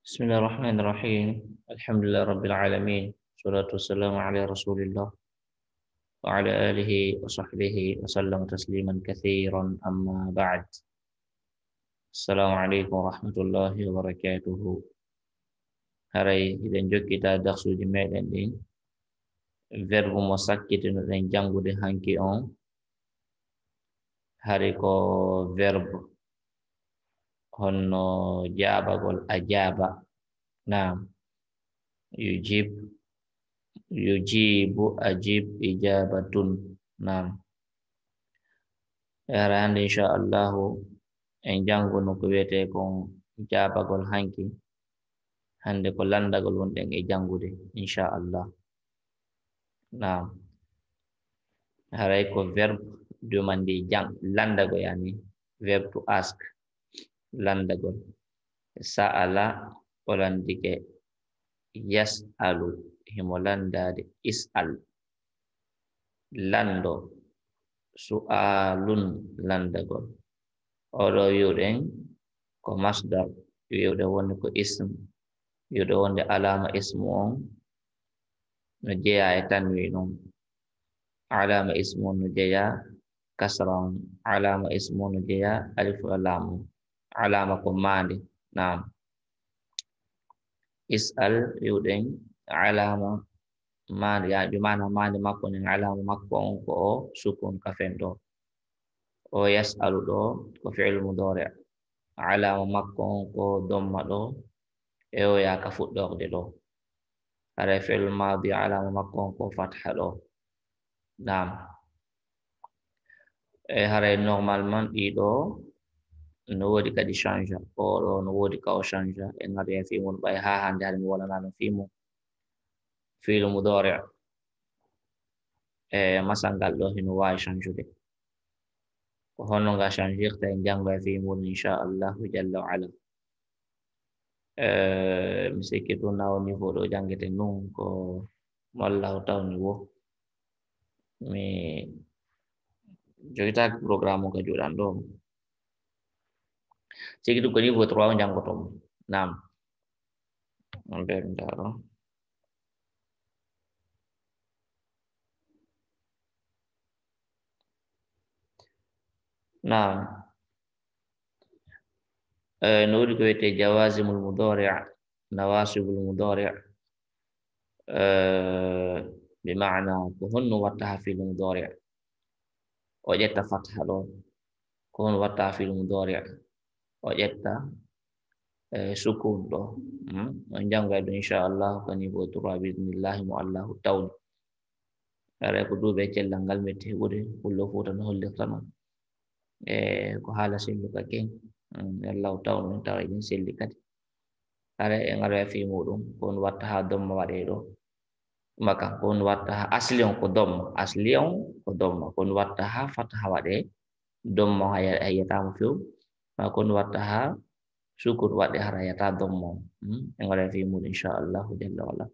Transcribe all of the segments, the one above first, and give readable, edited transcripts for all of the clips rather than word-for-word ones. Bismillahirrahmanirrahim. Alhamdulillahirrabbilalamin. Salatu wassalamu ala rasulillah. Wa ala alihi wa sahbihi wa sallam tasliman kathiran amma ba'd. Assalamualaikum warahmatullahi wabarakatuh. Hari idanjuk kita daksu jemaat ini. Verbu masakit dan janggu dihangki on. Hari ko verbu. Hono jaba gol ajaba. Naam. Yujib. Yujibu ajib ijabatun. Naam. Yaran insyaallah enjango no kuwete kon jaba gol hanki. Hande ko landa gol wonde e jangude insyaallah. Naam. Haray ko verb demande jang landa go yani verb to ask. Landagon sa'ala olandike yas'alu himolanda de is'al lando su'alun landagon oro yuren ko masdar yude wonde ko ism yude wonde alama ismu on no jeya e tanwinum alama ismu no jeya kasran alama ismu no jeya alif lam alama komandi. Naam. Is'al yudeng alama mandi ya jumana mandi makon yang alama makon ko sukun kafendo. O yas'alu do ko fi'il mudhari. Alama makon ko dhamma do e o ya kafud do de do. Ara fi'il madhi alama makon ko fatha do. Naam. E hare normalement ido no wodi kadi change oro no wodi ka o change en ngari en fi'il bay ha hande hande wala nano fi'il mudari' e masangal do hinu way change de ko hono ga change ta en jang bay fi'il mun insha Allah jalla wa ala e misike do nawo mi vodo jangete non ko wallahu ta'ala wo mi joita program ko juran do segitu kali buat ruang yang ketemu 6 sampai bentar nah nuri kuwete jawazimul mudhari' nawasibul mudhari' bima'na kuhunnu wa tahfil mudhari' wajata fathah lo kun wa tahfil mudhari' Ojetta sukun do anjang ga do insyaallah kani bo turu bismillah wa Allahu ta'ala are ko do be cellangal mete wode kullu fotan holle sama ko hala simbu ka ken Allahu ta'ala ta'ala in selikat are en are fi mudum kon watta dom wade do maka kon watta aslion ko dom kon watta fatha wade dom hayata mafhum akun wataha syukur wa harayata dhamma yang ada fi mun insyaallah jalla wala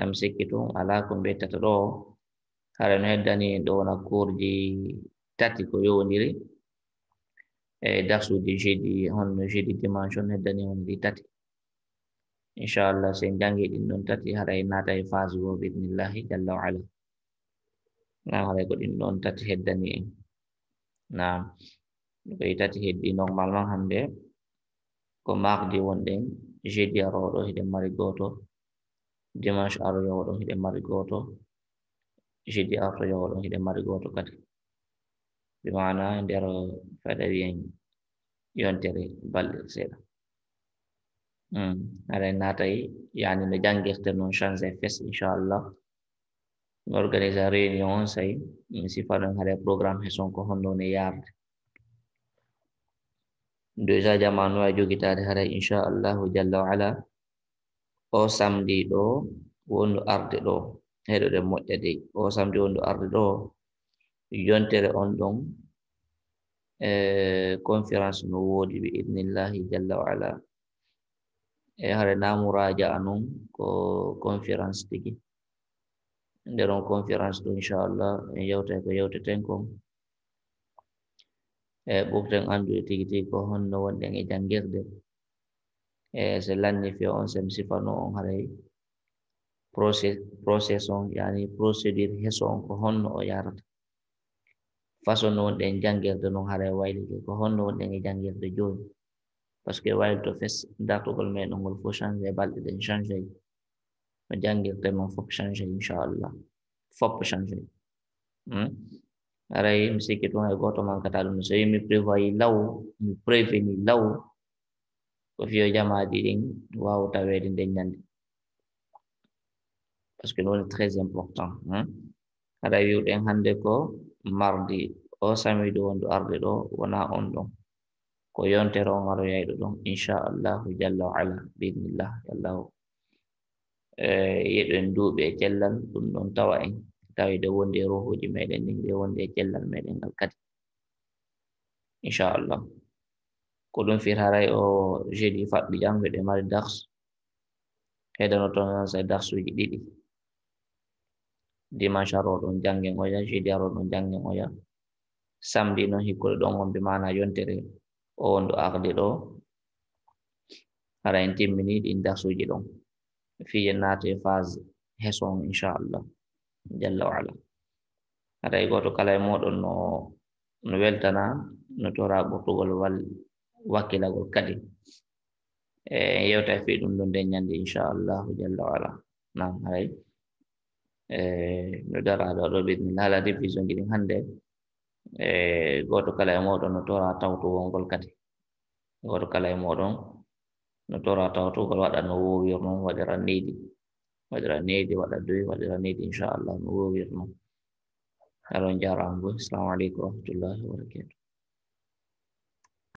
am sikitu ala kun beta do haran hedani do na kurji tati ko yoniri e daksu di jidi on jidi dimension hedani on di tati insyaallah senjangi din don tati harai natai fazu bi bismillah jalla wala na harai ko din don tati hedani na Beta tihid di normal man hambe ko mak di wonden jedi arodo hide marigoto dimash arodo hide marigoto jedi arodo hide marigoto kadi bi mana ndero fadari en yontere balle seda are natay yani ne jangirte non change fes inshallah organiser réunion say si faran hare programme heson ko hondo ne yarde Dosa zaman waju kita ada hari insyaallah jalla ala o samdi do wondu arde do hedo de modde de o samdi wondu arde do yontere on dong conference no wodi bi idnillah jalla ala hari na muraja anum ko conference tigi deron conference do insyaallah yawta ko yawta tenkom bukten andu tigi ko honno wonde e jangirde Selanjutnya fi'on semsifano hari prosesong yani prosedur hesong kohon o yar fasono den jangel to non hari waili kohon no den jangel to jun paske waili to fes dato kol men ngol foshan de bal den change majangel to mon fop change inshallah fop change arai msi kitu ngai goto man katalun so mi prevai law mi preveni law ko fiyo jama dirin waw tawedin den nandi parce que non très important ada yu den hande ko mardi o sami do wondu arde do wana on don ko yontero maro yaido don inshallah jalla ala bi'nillah yallahu yeden dube cellan dum don tawa en tawide wonde rohoji meɗen ɗin ɓe wonde cellal meɗen ngal kadi inchallah ko ɗum fir haray o jeudi faɗɗi jangɓe ɗe mari dars heɗano ton sa darsuji ɗiɗi dimanche aro ɗon jange ngoya jeudi aro ɗon jange ngoya samedi noon hikkore ɗon wonɓe mana yontere o wonɗo arde ɗo hara en timmini ɗin darsuji ɗon fiye naate phase heson inchallah jalla wa ala aray goto kala e modon no weltana no tora bortugol wal wakilagol kadi e yewta fi dum don den nyande inshallah jalla wa ala nam aray e no dara do be min ala division gidi hande e goto kala e modon no tora tawtugol kadi goto kala e modon no tora tawtugol wada no wirno wadara needi wadara doyi wadara needi inshallah no wirno alon jaram bu assalamu alaikum warahmatullahi wabarakatuh.